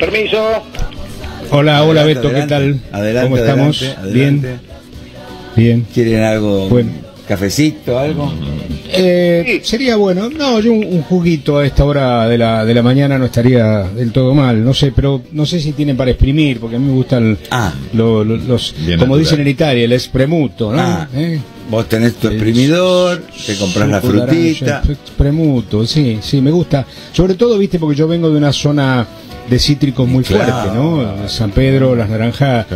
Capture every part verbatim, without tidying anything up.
Permiso. Hola, hola adelante, Beto, adelante. ¿Qué tal? Adelante, ¿cómo estamos? Adelante, adelante. Bien, bien. ¿Quieren algo? Bueno. ¿Cafecito, algo? Eh, sí. Sería bueno. No, yo un, un juguito a esta hora de la, de la mañana no estaría del todo mal. No sé, pero no sé si tienen para exprimir, porque a mí me gustan ah, lo, lo, los, como natural. Dicen en Italia, el espremuto, ¿no? Ah. ¿Eh? Vos tenés tu exprimidor, te compras la frutita. Premuto, sí, sí, me gusta. Sobre todo, viste, porque yo vengo de una zona de cítricos muy claro. fuerte, ¿no? San Pedro, las naranjas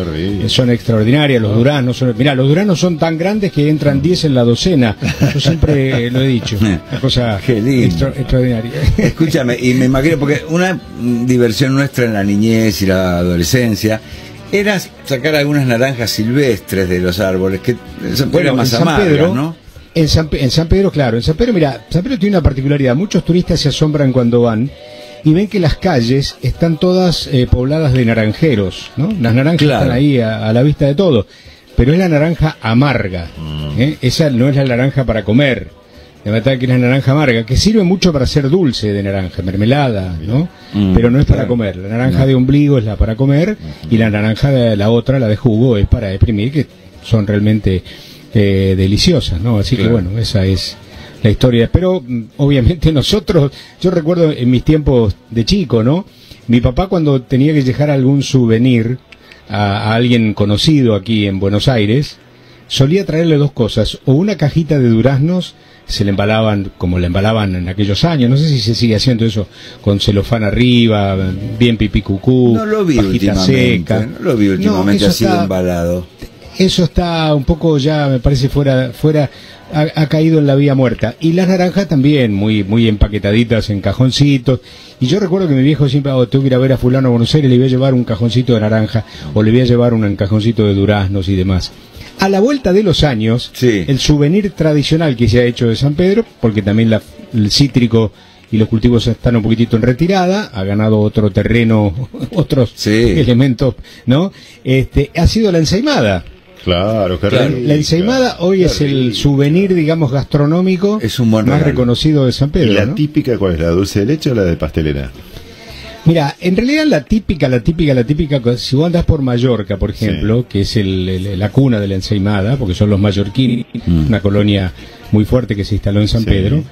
son extraordinarias, los duraznos son... Mirá, los duraznos son tan grandes que entran diez en la docena. Yo siempre lo he dicho. Una cosa extra, extraordinaria. Escúchame, y me imagino, porque una diversión nuestra en la niñez y la adolescencia... era sacar algunas naranjas silvestres de los árboles, que son bueno, más amargas, ¿no? En San, en San Pedro, claro. En San Pedro, mira, San Pedro tiene una particularidad. Muchos turistas se asombran cuando van y ven que las calles están todas eh, pobladas de naranjeros, ¿no? Las naranjas claro. están ahí a, a la vista de todos. Pero es la naranja amarga. Mm. ¿eh? Esa no es la naranja para comer. De verdad que es la naranja amarga, que sirve mucho para hacer dulce de naranja, mermelada, ¿no? Mm, pero no es claro. para comer. La naranja no. de ombligo es la para comer uh-huh. y la naranja de la otra, la de jugo, es para exprimir, que son realmente eh, deliciosas, ¿no? Así claro. que bueno, esa es la historia. Pero obviamente nosotros, yo recuerdo en mis tiempos de chico, ¿no? Mi papá cuando tenía que dejar algún souvenir a, a alguien conocido aquí en Buenos Aires, solía traerle dos cosas, o una cajita de duraznos, se le embalaban como le embalaban en aquellos años, no sé si se sigue haciendo eso, con celofán arriba, bien pipí cucú, no lo vi pajita seca. No lo vi últimamente no, así está, embalado. Eso está un poco ya, me parece, fuera, fuera ha, ha caído en la vía muerta. Y las naranjas también, muy muy empaquetaditas en cajoncitos. Y yo recuerdo que mi viejo siempre, oh, tengo que ir a ver a fulano a Buenos Aires, le voy a llevar un cajoncito de naranja, o le voy a llevar un cajoncito de duraznos y demás. A la vuelta de los años, sí. el souvenir tradicional que se ha hecho de San Pedro, porque también la, el cítrico y los cultivos están un poquitito en retirada, ha ganado otro terreno, otros sí. elementos, ¿no? Este, ha sido la ensaimada. Claro, qué raro. La ensaimada hoy es el souvenir, digamos, gastronómico es un buen más reconocido de San Pedro. ¿Y la ¿no? típica cuál es? ¿La dulce de leche o la de pastelera? Mira, en realidad la típica, la típica, la típica, si vos andás por Mallorca, por ejemplo, sí. que es el, el, la cuna de la ensaimada, porque son los mallorquines, mm. una colonia muy fuerte que se instaló en San sí. Pedro,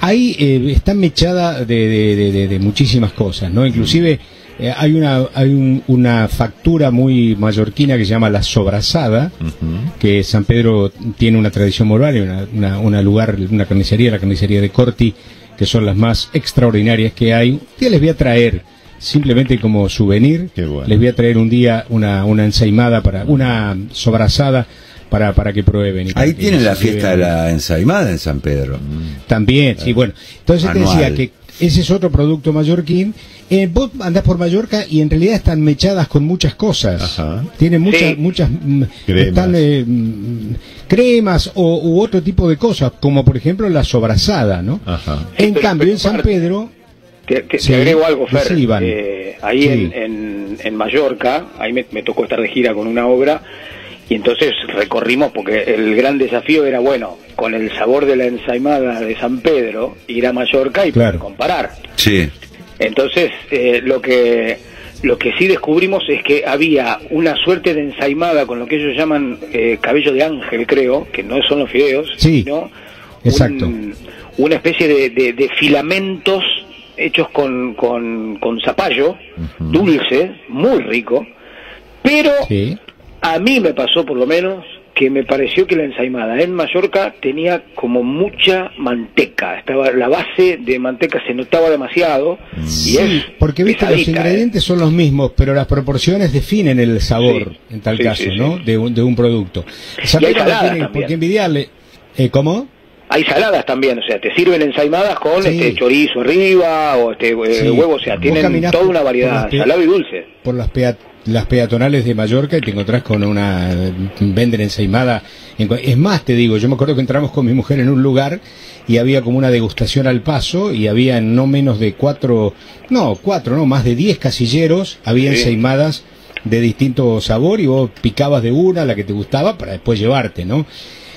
ahí eh, está mechada de, de, de, de, de muchísimas cosas, ¿no? Inclusive eh, hay una hay un, una factura muy mallorquina que se llama la sobrasada, uh-huh. que San Pedro tiene una tradición moral y una, una, una lugar, una carnicería, la carnicería de Corti, que son las más extraordinarias que hay. Un día les voy a traer, simplemente como souvenir, bueno. les voy a traer un día una, una ensaimada, para una sobrasada para, para que prueben. Y ahí tienen la fiesta de la ensaimada en San Pedro. También, claro. sí, bueno. Entonces Anual. Te decía que ese es otro producto mallorquín. Eh, vos andás por Mallorca y en realidad están mechadas con muchas cosas. Ajá. Tienen muchas, sí. muchas mm, cremas, están, eh, mm, cremas o, u otro tipo de cosas, como por ejemplo la sobrasada, ¿no? Ajá. En Esto cambio, en San Pedro... Te, te, sí, te agrego algo, Fer. Eh, ahí sí. en, en, en Mallorca, ahí me, me tocó estar de gira con una obra, y entonces recorrimos, porque el gran desafío era, bueno, con el sabor de la ensaimada de San Pedro, ir a Mallorca y claro. comparar. Sí. Entonces, eh, lo que lo que sí descubrimos es que había una suerte de ensaimada con lo que ellos llaman eh, cabello de ángel, creo, que no son los fideos, sí, sino exacto. Un, una especie de, de, de filamentos hechos con, con, con zapallo, uh-huh. dulce, muy rico, pero sí. a mí me pasó por lo menos que me pareció que la ensaimada en Mallorca tenía como mucha manteca, estaba la base de manteca se notaba demasiado sí, y es porque viste los ingredientes eh. son los mismos, pero las proporciones definen el sabor, sí, en tal sí, caso, sí, ¿no? Sí. De, un, de un producto. Esa no porque envidiarle, eh, ¿cómo? Hay saladas también, o sea, te sirven ensaimadas con sí. este chorizo arriba o este eh, sí. huevo, o sea, vos tienen toda una variedad, salado y dulce. Por las peatas. Las peatonales de Mallorca y te encontrás con una venden ensaimada. Es más, te digo, yo me acuerdo que entramos con mi mujer en un lugar y había como una degustación al paso y había no menos de cuatro, no, cuatro, no, más de diez casilleros, había sí. ensaimadas de distinto sabor y vos picabas de una, la que te gustaba, para después llevarte, ¿no?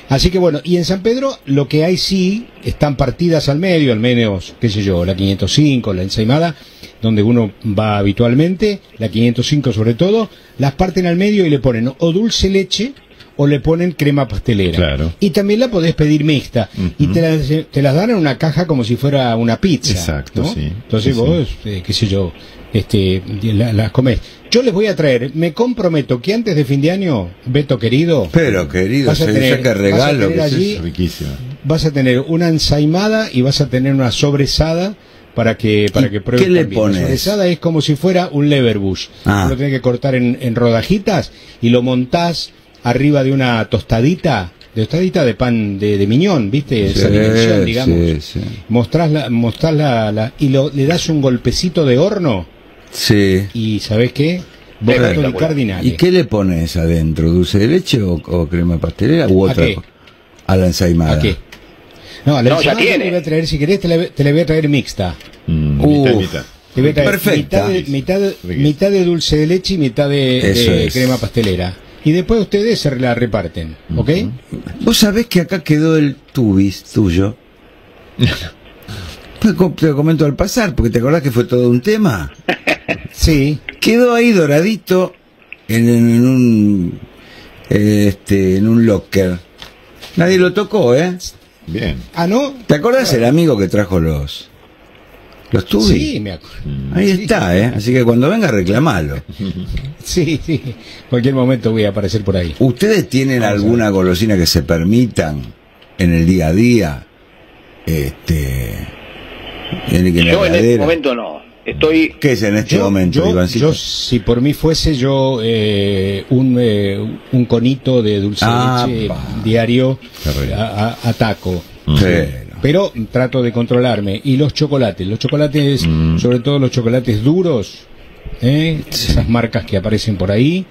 Así que bueno, y en San Pedro lo que hay sí, están partidas al medio, al menos, qué sé yo, la quinientos cinco, la Ensaimada, donde uno va habitualmente, la quinientos cinco sobre todo, las parten al medio y le ponen o dulce leche o le ponen crema pastelera. Claro. Y también la podés pedir mixta. Uh-huh. Y te las, te las dan en una caja como si fuera una pizza. Exacto, ¿no? Sí. Entonces sí, vos, eh, qué sé yo, este, las la comés. Yo les voy a traer, me comprometo que antes de fin de año, Beto querido... Pero querido, se dice que regalo, que allí, es riquísimo. Vas a tener una ensaimada y vas a tener una sobresada para que para que pruebes. ¿Qué le también pones? La sobresada es como si fuera un leverbush. Ah. Lo tenés que cortar en, en rodajitas y lo montás arriba de una tostadita, de tostadita de pan de, de miñón, ¿viste? Esa sí, dimensión, digamos. Sí, sí. Mostrás, la, mostrás la, la, y lo, le das un golpecito de horno. Sí. ¿Y sabés qué? Bueno, ¿y qué le pones adentro? ¿Dulce de leche o, o crema pastelera? ¿U otra? ¿A qué? A la ensaimada. ¿A qué? No, a la no, ensaimada ya tiene. Te la voy a traer, si querés, te la, te la voy a traer mixta. Mm, mitad, mitad. Te voy a traer perfecta. Mitad de, mitad, mitad de dulce de leche y mitad de, de crema pastelera. Y después ustedes se la reparten, ¿ok? Vos sabés que acá quedó el tubis tuyo. Te lo comento al pasar, porque te acordás que fue todo un tema. Sí. Quedó ahí doradito en, en un este en un locker. Nadie lo tocó, ¿eh? Bien. Ah, ¿no? ¿Te acordás el amigo que trajo los los tubis? Sí, me acuerdo. Ahí sí está, ¿eh? Así que cuando venga reclamalo. Sí, sí. Cualquier momento voy a aparecer por ahí. ¿Ustedes tienen Vamos alguna golosina que se permitan en el día a día? Este en el que yo en este momento no. Estoy... ¿Qué es en este yo, momento, yo, Ivancito? Yo, si por mí fuese yo eh, un, eh, un conito de dulce ah, de leche pa. diario, a, a, ataco. Mm. Sí. Pero trato de controlarme. Y los chocolates, los chocolates, mm. sobre todo los chocolates duros, ¿eh? Sí. Esas marcas que aparecen por ahí,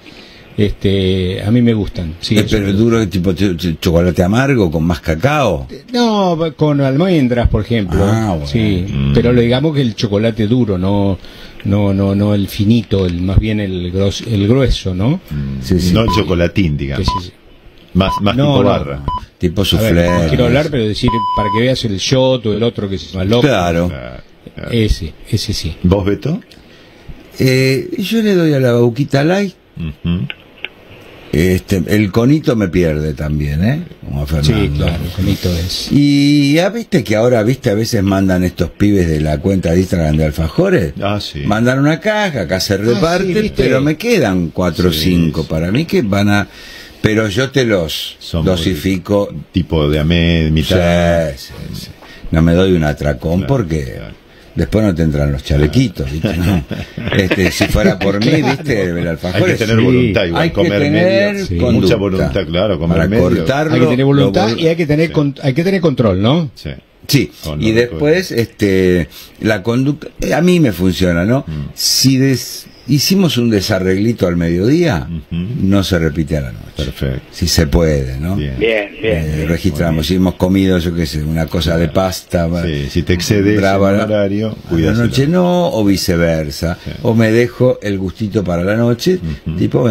este, a mí me gustan. Sí, eh, pero duro, tipo chocolate amargo con más cacao. No, con almendras, por ejemplo. Ah, bueno. Sí, mm. pero digamos que el chocolate duro, no, no, no, no el finito, el más bien el, gros, el grueso, ¿no? Sí, sí. No el chocolatín, digamos. Sí, sí. Más, más no, tipo no. barra, tipo suflé. No quiero hablar, pero decir para que veas el shot o el otro que se llama loco. Claro. Claro. Ese, ese sí. ¿Vos, Beto? Eh, yo le doy a la bauquita light. Uh-huh. Este, el conito me pierde también, ¿eh? Como a Fernando. Sí, claro, el conito es. Y ya viste que ahora, viste, a veces mandan estos pibes de la cuenta de Instagram de Alfajores. Ah, sí. Mandan una caja, acá se reparte, ah, sí, pero me quedan cuatro o sí, cinco sí. para mí que van a... Pero yo te los Son dosifico. Muy, tipo de amé, mitad. Sí, sí, sí. No me doy un atracón claro, porque... Claro. Después no te entran los chalequitos, ¿viste? No. Este, si fuera por mí, ¿viste? El alfajor, hay que tener sí. voluntad, igual, hay comer que tener medio, sí. con mucha voluntad, claro, comer para medio. Cortarlo, hay que tener voluntad lo... y hay que tener, sí. con... hay que tener control, ¿no? Sí. Sí. Y después, este, la conducta, a mí me funciona, ¿no? Mm. Si des... hicimos un desarreglito al mediodía, uh-huh. no se repite a la noche. Perfecto. Si se puede, ¿no? Bien, bien. Eh, bien registramos, bien. Si hemos comido, yo qué sé, una cosa de pasta. Sí, si te excedes el horario, cuidado. La noche no, o viceversa. Bien. O me dejo el gustito para la noche, uh-huh. tipo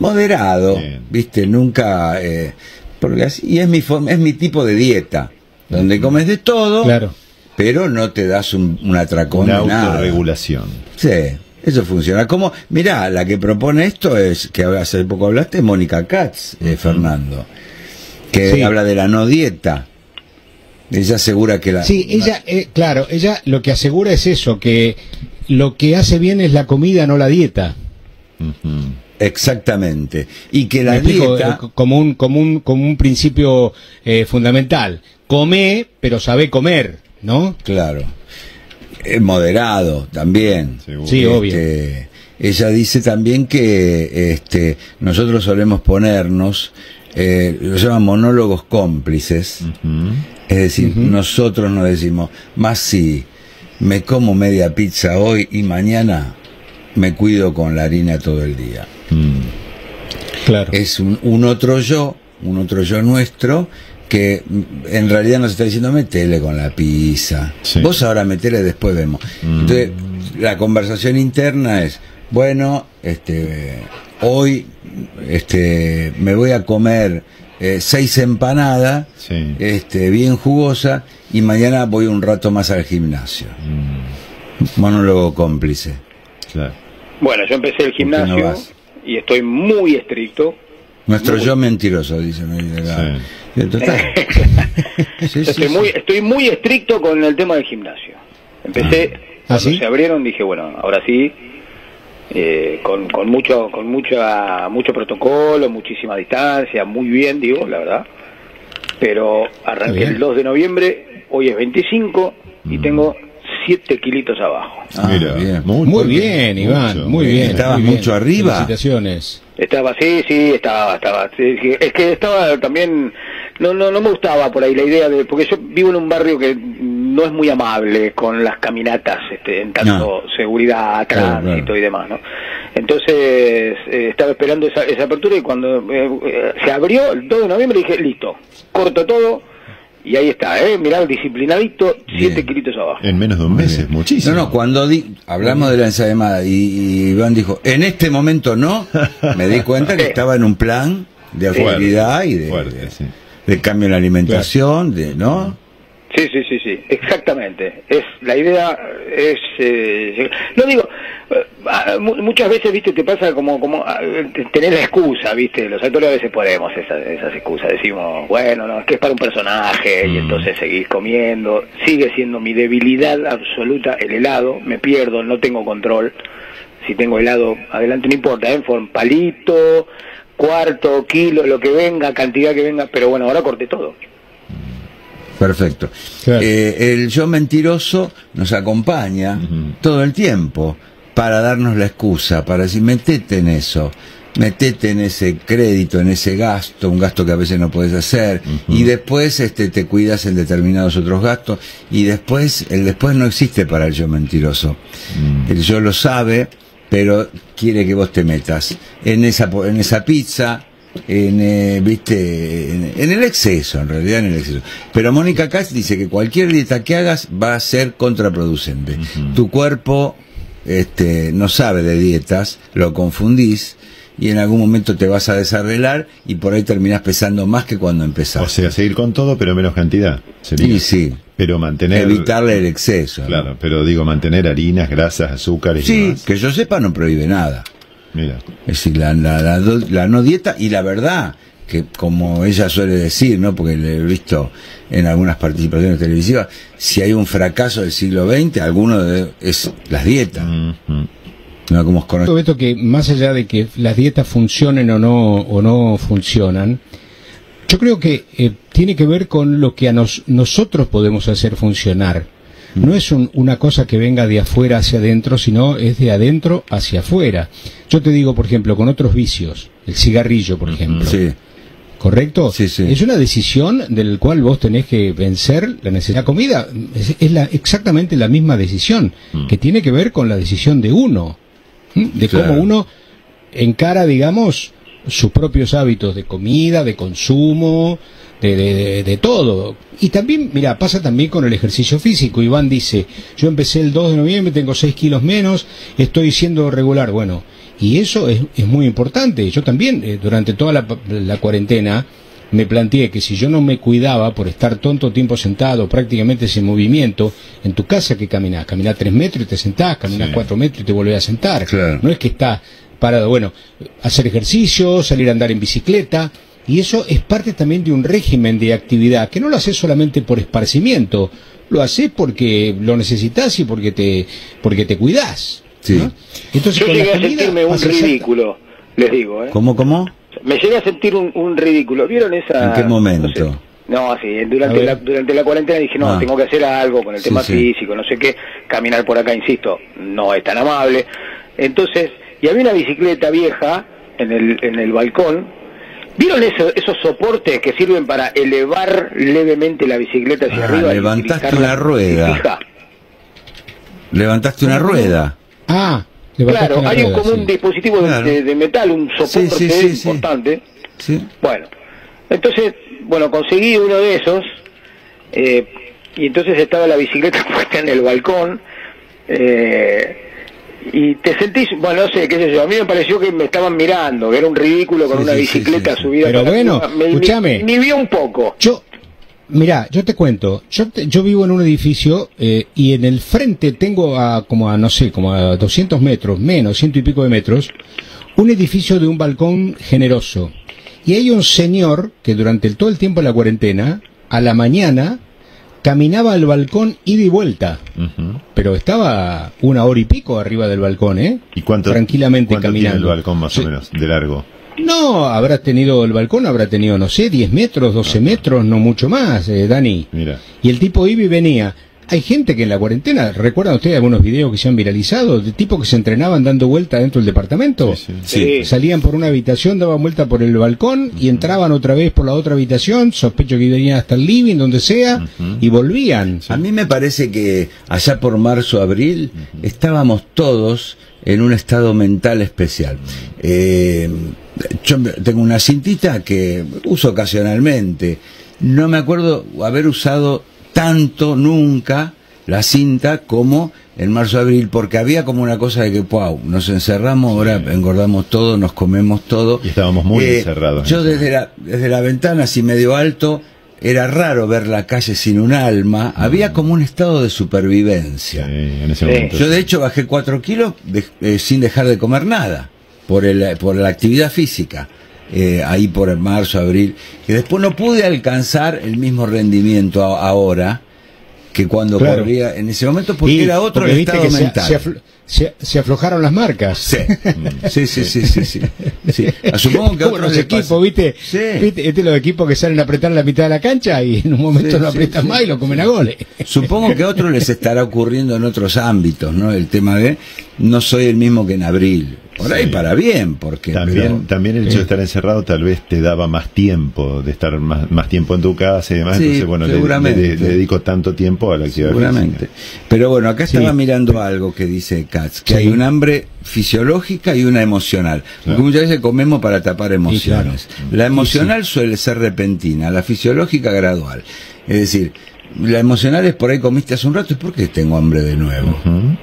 moderado, bien. ¿Viste? Nunca. Eh, porque así, y es mi, forma, es mi tipo de dieta, donde uh-huh. comes de todo, claro. pero no te das un, un atracón de nada. Una autorregulación. Sí. Eso funciona. Como, mirá, la que propone esto es, que hace poco hablaste, Mónica Katz, eh, Fernando, que sí. habla de la no dieta. Ella asegura que la... Sí, ella, eh, claro, ella lo que asegura es eso, que lo que hace bien es la comida, no la dieta. Uh-huh. Exactamente. Y que la explico, dieta... Eh, como, un, como, un, como un principio eh, fundamental. Come, pero sabe comer, ¿no? Claro. Moderado también. Sí, obvio. Este, ella dice también que este, nosotros solemos ponernos, eh, lo llaman monólogos cómplices, uh-huh. es decir, uh-huh. nosotros nos decimos, más si me como media pizza hoy y mañana me cuido con la harina todo el día. Mm. Claro. Es un, un otro yo, un otro yo nuestro, que en realidad nos está diciendo metele con la pizza, sí. vos ahora metele, después vemos. Mm. Entonces la conversación interna es, bueno, este hoy este me voy a comer eh, seis empanadas, sí, este, bien jugosa, y mañana voy un rato más al gimnasio. Mm. Monólogo cómplice. Claro. Bueno, yo empecé el gimnasio y estoy muy estricto. Nuestro muy... yo mentiroso, dice. Sí. Total. Sí, estoy, sí, muy, sí. estoy muy estricto con el tema del gimnasio. Empecé, ah. ¿Ah, cuando sí? se abrieron, dije, bueno, ahora sí, eh, con, con, mucho, con mucha, mucho protocolo, muchísima distancia, muy bien, digo, la verdad. Pero arranqué el dos de noviembre, hoy es veinticinco, mm. y tengo siete kilitos abajo. Ah, mira, bien. Muy, muy bien, bien, Iván, mucho, muy bien. ¿Estabas mucho arriba? Felicitaciones. Estaba, sí, sí, estaba, estaba. Es que estaba también, no, no, no me gustaba por ahí la idea de, porque yo vivo en un barrio que no es muy amable con las caminatas, este, en tanto no. seguridad, tránsito, claro, claro, y demás, ¿no? Entonces eh, estaba esperando esa, esa apertura, y cuando eh, se abrió el dos de noviembre dije, listo, corto todo. Y ahí está, ¿eh? Mirá, disciplinadito, siete kilitos abajo. En menos de un mes, muchísimo. No, no, cuando di, hablamos de la ensaimada y, y Iván dijo, en este momento no, me di cuenta que estaba en un plan de actividad y de, fuerte, de, sí, de cambio en la alimentación, claro, de, ¿no? Sí, sí, sí, sí, exactamente. Es, la idea es... Eh, no digo, eh, muchas veces, viste, te pasa como, como eh, tener la excusa, viste, los actores a veces ponemos esas, esas excusas, decimos, bueno, no, es que es para un personaje, mm. y entonces seguís comiendo, sigue siendo mi debilidad absoluta el helado, me pierdo, no tengo control, si tengo helado, adelante, no importa, en forma, palito, cuarto, kilo, lo que venga, cantidad que venga, pero bueno, ahora corté todo. Perfecto. Claro. Eh, el yo mentiroso nos acompaña uh-huh. todo el tiempo para darnos la excusa, para decir, metete en eso, metete en ese crédito, en ese gasto, un gasto que a veces no podés hacer, uh-huh. y después este, te cuidas en determinados otros gastos, y después, el después no existe para el yo mentiroso. Uh-huh. El yo lo sabe, pero quiere que vos te metas en esa, en esa pizza, en eh, viste en, en el exceso, en realidad en el exceso. Pero Mónica Katz dice que cualquier dieta que hagas va a ser contraproducente. Uh-huh. Tu cuerpo este, no sabe de dietas, lo confundís y en algún momento te vas a desarreglar y por ahí terminás pesando más que cuando empezás. O sea, seguir con todo pero menos cantidad. Sería. Y sí. Pero mantener... Evitarle el exceso. Claro, ¿no? Pero digo, mantener harinas, grasas, azúcares, sí, y demás. Que yo sepa no prohíbe nada. Mira. Es decir, la, la, la, la no dieta y la verdad, que como ella suele decir, ¿no? Porque le he visto en algunas participaciones televisivas, si hay un fracaso del siglo veinte, alguno de, es las dietas. Mm-hmm. No, como os conozco. Beto, que más allá de que las dietas funcionen o no, o no funcionan, yo creo que eh, tiene que ver con lo que a nos, nosotros podemos hacer funcionar. No es un, una cosa que venga de afuera hacia adentro, sino es de adentro hacia afuera. Yo te digo, por ejemplo, con otros vicios, el cigarrillo, por ejemplo. Sí. ¿Correcto? Sí, sí. Es una decisión del cual vos tenés que vencer la necesidad de comida. Es, es la, exactamente la misma decisión, mm. que tiene que ver con la decisión de uno, ¿sí? De claro. cómo uno encara, digamos, sus propios hábitos de comida, de consumo... De, de, de todo. Y también, mira, pasa también con el ejercicio físico. Iván dice, yo empecé el dos de noviembre, tengo seis kilos menos, estoy siendo regular. Bueno, y eso es, es muy importante. Yo también, eh, durante toda la, la cuarentena, me planteé que si yo no me cuidaba por estar tonto tiempo sentado, prácticamente sin movimiento, en tu casa que caminás, caminás tres metros y te sentás, caminás sí. cuatro metros y te volvés a sentar. Claro. No es que estás parado. Bueno, hacer ejercicio, salir a andar en bicicleta. Y eso es parte también de un régimen de actividad, que no lo haces solamente por esparcimiento, lo haces porque lo necesitas y porque te porque te cuidás. Sí. ¿No? Entonces, yo llegué a sentirme un ridículo, les digo. ¿eh? ¿Cómo, cómo? Me llegué a sentir un, un ridículo. ¿Vieron esa...? ¿En qué momento? No sé. No, sí, durante la, durante la cuarentena dije, no, ah. tengo que hacer algo con el sí, tema sí. físico, no sé qué. Caminar por acá, insisto, no es tan amable. Entonces, y había una bicicleta vieja en el, en el balcón. ¿Vieron eso, esos soportes que sirven para elevar levemente la bicicleta hacia ah, arriba? Levantaste una rueda. Fija. Levantaste una rueda. Ah, claro, hay rueda, como sí. un dispositivo claro. de, de metal, un soporte sí, sí, sí, importante. Sí. Sí. Bueno, entonces, bueno, conseguí uno de esos, eh, y entonces estaba la bicicleta puesta en el balcón, eh, Y te sentís, bueno, no sé, qué sé yo, a mí me pareció que me estaban mirando, que era un ridículo con sí, una sí, bicicleta sí, sí. subida. Pero bueno, escúchame. Me vi un poco. Yo, mirá, yo te cuento, yo, te, yo vivo en un edificio eh, y en el frente tengo a, como a, no sé, como a doscientos metros, menos, ciento y pico de metros, un edificio de un balcón generoso. Y hay un señor que durante el, todo el tiempo de la cuarentena, a la mañana, caminaba al balcón ida y vuelta. Uh-huh. Pero estaba una hora y pico arriba del balcón, ¿eh? ¿Y cuánto, tranquilamente ¿cuánto caminando. Tiene el balcón más sí. o menos de largo? No, habrá tenido el balcón, habrá tenido, no sé, diez metros, doce uh-huh. metros, no mucho más, eh, Dani. Mira. Y el tipo iba y venía. Hay gente que en la cuarentena, ¿recuerdan ustedes algunos videos que se han viralizado? De tipos que se entrenaban dando vuelta dentro del departamento. Sí, sí. Sí. Salían por una habitación, daban vuelta por el balcón uh-huh. y entraban otra vez por la otra habitación, sospecho que venían hasta el living, donde sea, uh-huh. y volvían. Sí. A mí me parece que allá por marzo, abril, uh-huh. estábamos todos en un estado mental especial. Eh, yo tengo una cintita que uso ocasionalmente. No me acuerdo haber usado tanto nunca la cinta como en marzo-abril, porque había como una cosa de que, wow, nos encerramos, ahora sí. engordamos todo, nos comemos todo. Y estábamos muy eh, encerrados. Yo desde la, desde la ventana, así medio alto, era raro ver la calle sin un alma, mm. había como un estado de supervivencia. Sí, en ese momento. Yo de hecho bajé cuatro kilos de, eh, sin dejar de comer nada, por, el, por la actividad física. Eh, ahí por el marzo, abril, que después no pude alcanzar el mismo rendimiento a, ahora que cuando claro. corría en ese momento, porque y, era otro el estado mental. Se, se, aflo, se, se aflojaron las marcas. Sí, sí, sí, sí, sí, sí, sí. Supongo que otros los equipos, ¿viste? Sí. ¿Viste? Este es los equipos que salen a apretar en la mitad de la cancha y en un momento sí, no aprietan sí, más sí. y lo comen a goles. Supongo que a otros les estará ocurriendo en otros ámbitos, ¿no? El tema de no soy el mismo que en abril. Por ahí sí. para bien, porque... También, pero, también el hecho eh. de estar encerrado tal vez te daba más tiempo, de estar más, más tiempo en tu casa y demás. Sí, entonces, bueno, seguramente. Le, le, le dedico tanto tiempo a la actividad seguramente. Física. Pero bueno, acá sí. estaba mirando algo que dice Katz, que sí. hay un hambre fisiológica y una emocional. Porque claro. muchas veces comemos para tapar emociones. Sí, claro. La emocional sí, sí. suele ser repentina, la fisiológica gradual. Es decir, la emocional es por ahí comiste hace un rato, ¿y por qué tengo hambre de nuevo? Uh-huh.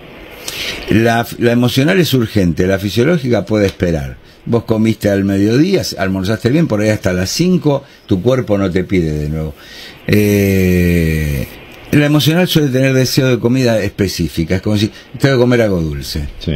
La, la emocional es urgente, la fisiológica puede esperar. Vos comiste al mediodía, almorzaste bien, por ahí hasta las cinco, tu cuerpo no te pide de nuevo. Eh, la emocional suele tener deseo de comida específica, es como si tengo que comer algo dulce. Sí.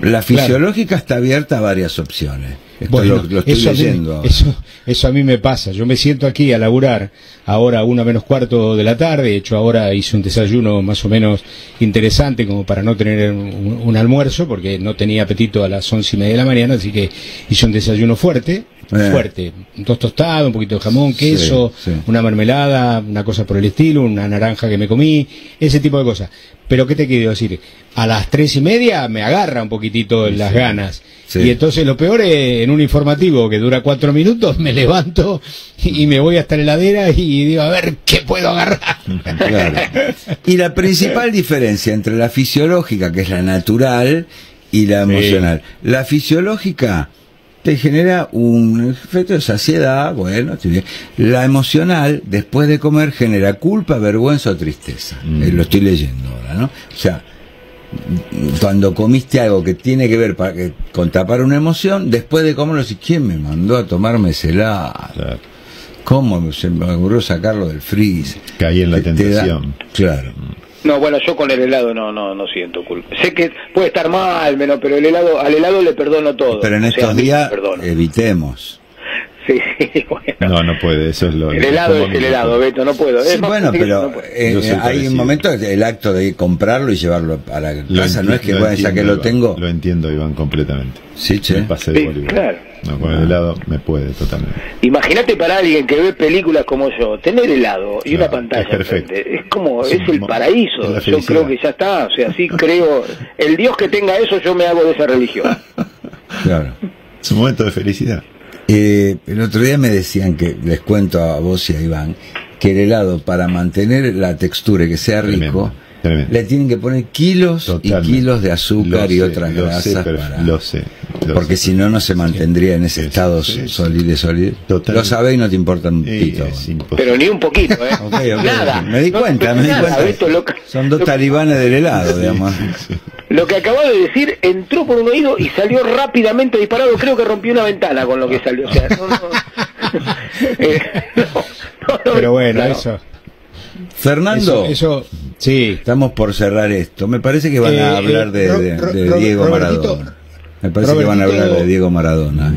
La fisiológica claro. está abierta a varias opciones. Esto bueno, lo, lo estoy eso, leyendo a mí, eso, eso a mí me pasa. Yo me siento aquí a laburar ahora una menos cuarto de la tarde. De hecho, ahora hice un desayuno más o menos interesante como para no tener un, un almuerzo, porque no tenía apetito a las once y media de la mañana. Así que hice un desayuno fuerte, eh. fuerte. Dos tostados, un poquito de jamón, queso, sí, sí. una mermelada, una cosa por el estilo, una naranja que me comí, ese tipo de cosas. Pero ¿qué te quiero decir? A las tres y media me agarra un poquitito sí, las sí. ganas. Sí. Y entonces lo peor es, en un informativo que dura cuatro minutos, me levanto y me voy hasta la heladera y digo, a ver, ¿qué puedo agarrar? Claro. Y la principal diferencia entre la fisiológica, que es la natural, y la emocional. Sí. La fisiológica te genera un efecto de saciedad, bueno, la emocional, después de comer, genera culpa, vergüenza o tristeza. Mm. Eh, lo estoy leyendo ahora, ¿no? O sea, cuando comiste algo que tiene que ver para que, con tapar una emoción, después de comerlo, si ¿quién me mandó a tomarme ese helado? Claro. ¿Cómo se me ocurrió sacarlo del freezer? Caí en la tentación. Da, claro. No, bueno, yo con el helado no no no siento culpa. Sé que puede estar mal, menos, pero el helado, al helado le perdono todo. Pero en estos o sea, días evitemos. Sí, bueno. No, no puede, eso es lo... El helado es el helado, Beto, no puedo. Sí, bueno, pero no eh, hay un momento, el acto de comprarlo y llevarlo a la casa, no es que bueno, ya que lo tengo... Lo entiendo, Iván, completamente. Sí, che. Me pasé de Bolívar. Claro. No, con el helado me puede totalmente. Imagínate para alguien que ve películas como yo, tener helado y claro, una pantalla. Es perfecto. Es como, es, es el paraíso. Yo creo que ya está, o sea, así creo... El Dios que tenga eso, yo me hago de esa religión. Claro. Es un momento de felicidad. Eh, el otro día me decían que, les cuento a vos y a Iván, que el helado para mantener la textura y que sea rico, tremendo, tremendo. Le tienen que poner kilos totalmente. Y kilos de azúcar lo y sé, otras lo grasas. Sé, para... Lo sé. Lo porque si no, no se mantendría en ese sí, estado sí, sólido, sólido. Lo sabéis, no te importa un pito. Pero ni un poquito, ¿eh? Okay, okay, nada. Me di cuenta, no, me di nada, cuenta. Son dos talibanes del helado, digamos. Sí, sí. Lo que acababa de decir entró por un oído y salió rápidamente disparado. Creo que rompió una ventana con lo que salió. O sea, no, no, eh, no, no, no, pero bueno, claro. Eso. Fernando, eso, eso, sí, estamos por cerrar esto. Me parece que van eh, a hablar de, de, de Ro, Diego Robertito, Maradona. Me parece Robertito, que van a hablar de Diego Maradona.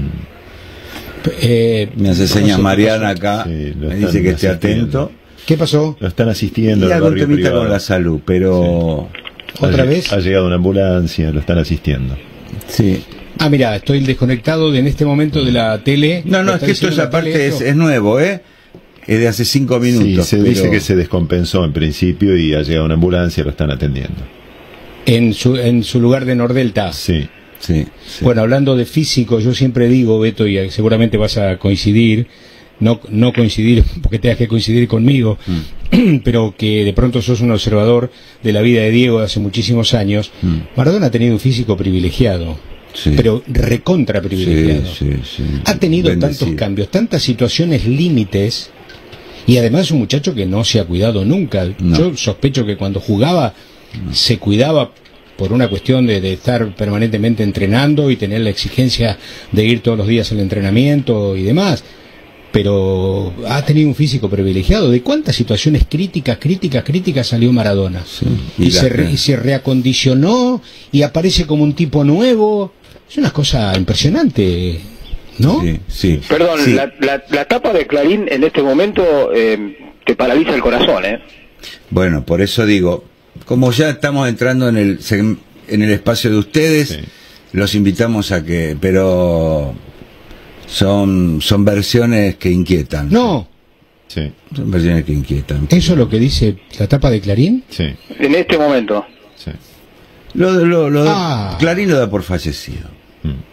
Eh, Me hace señas Mariana acá. Sí, me dice que esté atento. ¿Qué pasó? Lo están asistiendo. Y algo temita con la salud, pero... Sí. ¿Otra ha, vez? Ha llegado una ambulancia, lo están asistiendo. Sí. Ah, mira, estoy desconectado de, en este momento de la tele. No, no, es que esto es aparte, es, es nuevo, ¿eh? Es de hace cinco minutos. Sí, se pero... dice que se descompensó en principio y ha llegado una ambulancia, lo están atendiendo. En su, en su lugar de Nordelta. Sí, sí, sí. Bueno, hablando de físico, yo siempre digo, Beto, y seguramente vas a coincidir, no, no coincidir porque tengas que coincidir conmigo, mm. pero que de pronto sos un observador de la vida de Diego de hace muchísimos años. mm. Maradona ha tenido un físico privilegiado, sí. pero recontra privilegiado, sí, sí, sí. ha tenido Bendecido. tantos cambios, tantas situaciones límites, y además es un muchacho que no se ha cuidado nunca. no. Yo sospecho que cuando jugaba no. se cuidaba por una cuestión de, de estar permanentemente entrenando y tener la exigencia de ir todos los días al entrenamiento y demás. Pero ha tenido un físico privilegiado. ¿De cuántas situaciones críticas, críticas, críticas salió Maradona? Sí, y, y, se re, y se reacondicionó y aparece como un tipo nuevo. Es una cosa impresionante, ¿no? Sí, sí. Perdón, sí. La, la, la tapa de Clarín en este momento eh, te paraliza el corazón, ¿eh? Bueno, por eso digo, como ya estamos entrando en el, en el espacio de ustedes, sí. los invitamos a que... pero Son, son versiones que inquietan. No. Sí. Son versiones que inquietan. ¿Eso es lo que dice la tapa de Clarín? Sí. En este momento. Sí. Lo, lo, lo ah. Clarín lo da por fallecido.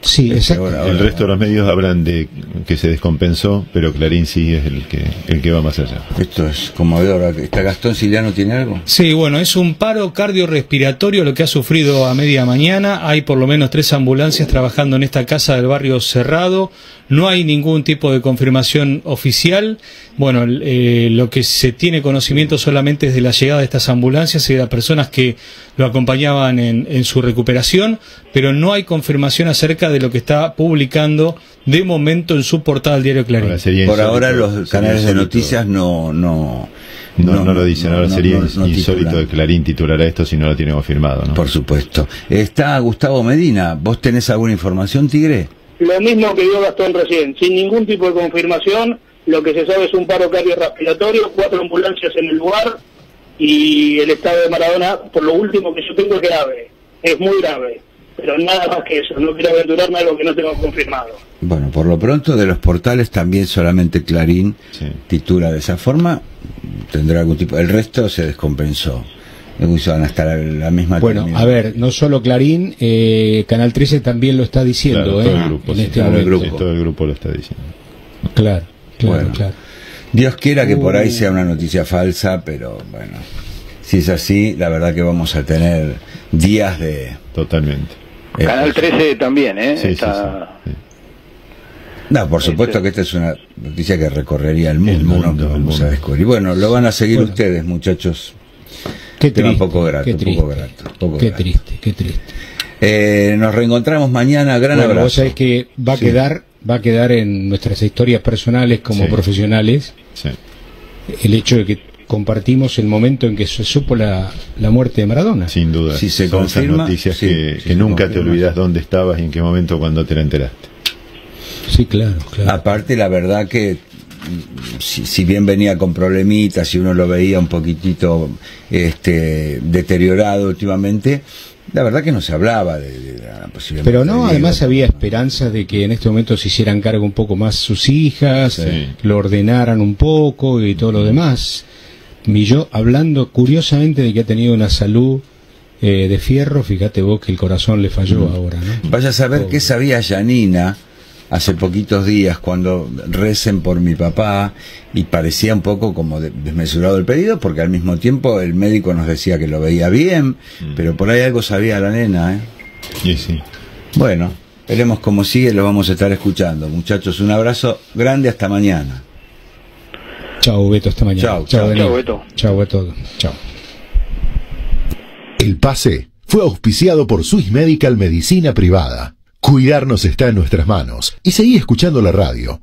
Sí, exacto. Ahora, ahora, el resto de los medios hablan de que se descompensó, pero Clarín sí es el que el que va más allá. Esto es conmovedor. ¿Está Gastón Siliano? ¿Tiene algo? Sí, bueno, es un paro cardiorrespiratorio lo que ha sufrido a media mañana. Hay por lo menos tres ambulancias trabajando en esta casa del barrio Cerrado. No hay ningún tipo de confirmación oficial. Bueno, eh, lo que se tiene conocimiento solamente es de la llegada de estas ambulancias y de las personas que lo acompañaban en, en su recuperación, pero no hay confirmación a acerca de lo que está publicando de momento en su portada el diario Clarín. Ahora insólito, por ahora los canales de noticias no no, no, no, no lo dicen. Ahora no, sería no, no, insólito de Clarín titular a esto si no lo tiene confirmado, ¿no? Por supuesto. Está Gustavo Medina. ¿Vos tenés alguna información, Tigre? Lo mismo que dio Gastón recién, sin ningún tipo de confirmación. Lo que se sabe es un paro cardiorrespiratorio, cuatro ambulancias en el lugar y el estado de Maradona, por lo último que yo tengo, es grave, es muy grave. Pero nada más que eso, no quiero aventurarme a algo que no tengo confirmado. Bueno, por lo pronto de los portales también solamente Clarín sí. titula de esa forma. Tendrá algún tipo, el resto se descompensó. Van a estar a la misma. Bueno, terminal. A ver, no solo Clarín, eh, Canal trece también lo está diciendo. Claro, todo eh, el grupo, sí, este todo el grupo. Sí, todo el grupo lo está diciendo. Claro, claro, bueno, claro. Dios quiera que Uy. por ahí sea una noticia falsa, pero bueno, si es así, la verdad que vamos a tener días de... Totalmente. Canal trece también, ¿eh? Sí, Esta... sí, sí, sí. No, por supuesto que esta es una noticia que recorrería el mundo, el mundo, ¿no? el mundo. A descubrir. Bueno, lo van a seguir bueno. ustedes, muchachos. Qué triste, poco grato, qué triste, poco grato, poco qué grato. triste, qué triste. Eh, nos reencontramos mañana, gran bueno, abrazo. Vos sabés que va a sí. quedar, va a quedar en nuestras historias personales como sí. profesionales sí. el hecho de que compartimos el momento en que se supo la, la muerte de Maradona. Sin duda. Si se Son confirma, esas noticias sí, que, si que nunca confirma. te olvidas dónde estabas y en qué momento cuando te la enteraste. Sí, claro, claro. Aparte, la verdad que si, si bien venía con problemitas, si uno lo veía un poquitito este, deteriorado últimamente, la verdad que no se hablaba de, de la posibilidad. Pero no, además había esperanza de que en este momento se hicieran cargo un poco más sus hijas, sí. lo ordenaran un poco y todo lo demás. Y yo hablando curiosamente de que ha tenido una salud eh, de fierro, fíjate vos que el corazón le falló mm. ahora, ¿no? Vaya a saber Pobre. qué sabía Yanina hace poquitos días cuando recen por mi papá, y parecía un poco como desmesurado el pedido, porque al mismo tiempo el médico nos decía que lo veía bien, mm. pero por ahí algo sabía la nena, ¿eh? Sí, sí. Bueno, veremos cómo sigue, lo vamos a estar escuchando. Muchachos, un abrazo grande, hasta mañana. Chao, Beto, hasta mañana. Chao, chao, Beto. Chao a todos. Chao. El pase fue auspiciado por Swiss Medical Medicina Privada. Cuidarnos está en nuestras manos. Y seguí escuchando la radio.